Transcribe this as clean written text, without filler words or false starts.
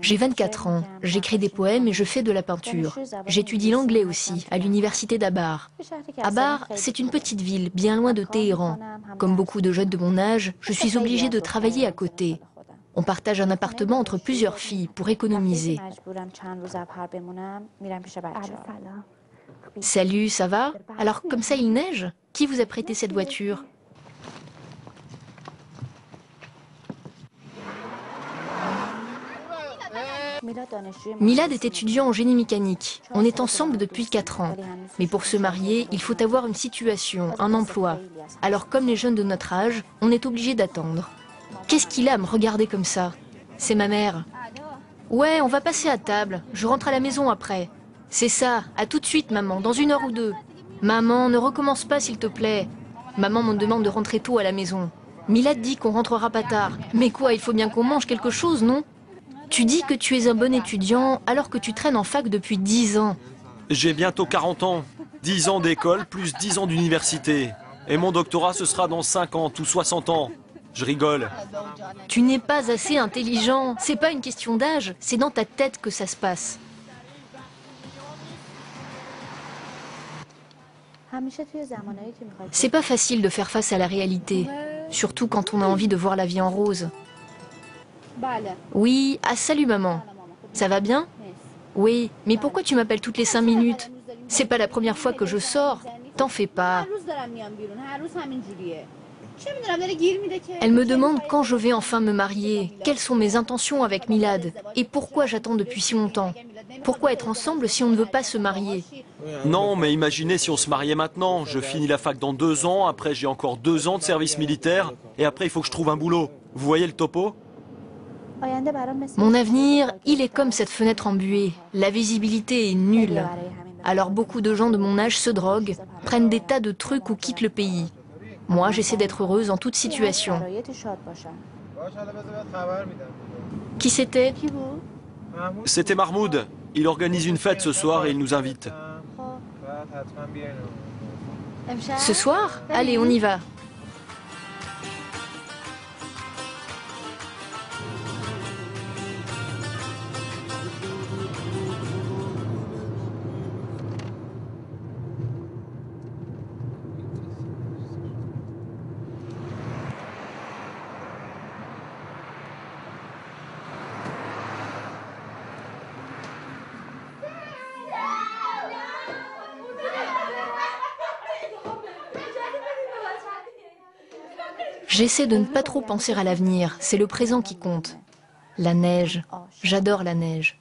J'ai 24 ans, j'écris des poèmes et je fais de la peinture. J'étudie l'anglais aussi, à l'université d'Abar. Abar, c'est une petite ville, bien loin de Téhéran. Comme beaucoup de jeunes de mon âge, je suis obligée de travailler à côté. On partage un appartement entre plusieurs filles pour économiser. Salut, ça va? Alors, comme ça, il neige? Qui vous a prêté cette voiture? Milad est étudiant en génie mécanique. On est ensemble depuis 4 ans. Mais pour se marier, il faut avoir une situation, un emploi. Alors comme les jeunes de notre âge, on est obligé d'attendre. Qu'est-ce qu'il a à me regarder comme ça? C'est ma mère. Ouais, on va passer à table. Je rentre à la maison après. C'est ça. À tout de suite, maman, dans 1 heure ou 2. Maman, ne recommence pas, s'il te plaît. Maman me demande de rentrer tôt à la maison. Milad dit qu'on rentrera pas tard. Mais quoi, il faut bien qu'on mange quelque chose, non? Tu dis que tu es un bon étudiant alors que tu traînes en fac depuis 10 ans. J'ai bientôt 40 ans. 10 ans d'école plus 10 ans d'université. Et mon doctorat, ce sera dans 50 ou 60 ans. Je rigole. Tu n'es pas assez intelligent. C'est pas une question d'âge, c'est dans ta tête que ça se passe. C'est pas facile de faire face à la réalité, surtout quand on a envie de voir la vie en rose. Oui, ah salut maman. Ça va bien? Oui, mais pourquoi tu m'appelles toutes les 5 minutes? C'est pas la première fois que je sors. T'en fais pas. Elle me demande quand je vais enfin me marier, quelles sont mes intentions avec Milad, et pourquoi j'attends depuis si longtemps. Pourquoi être ensemble si on ne veut pas se marier? Non, mais imaginez si on se mariait maintenant. Je finis la fac dans 2 ans, après j'ai encore 2 ans de service militaire, et après il faut que je trouve un boulot. Vous voyez le topo? Mon avenir, il est comme cette fenêtre embuée. La visibilité est nulle. Alors beaucoup de gens de mon âge se droguent, prennent des tas de trucs ou quittent le pays. Moi, j'essaie d'être heureuse en toute situation. Qui c'était? C'était Mahmoud. Il organise une fête ce soir et il nous invite. Ce soir? Allez, on y va. J'essaie de ne pas trop penser à l'avenir, c'est le présent qui compte. La neige, j'adore la neige.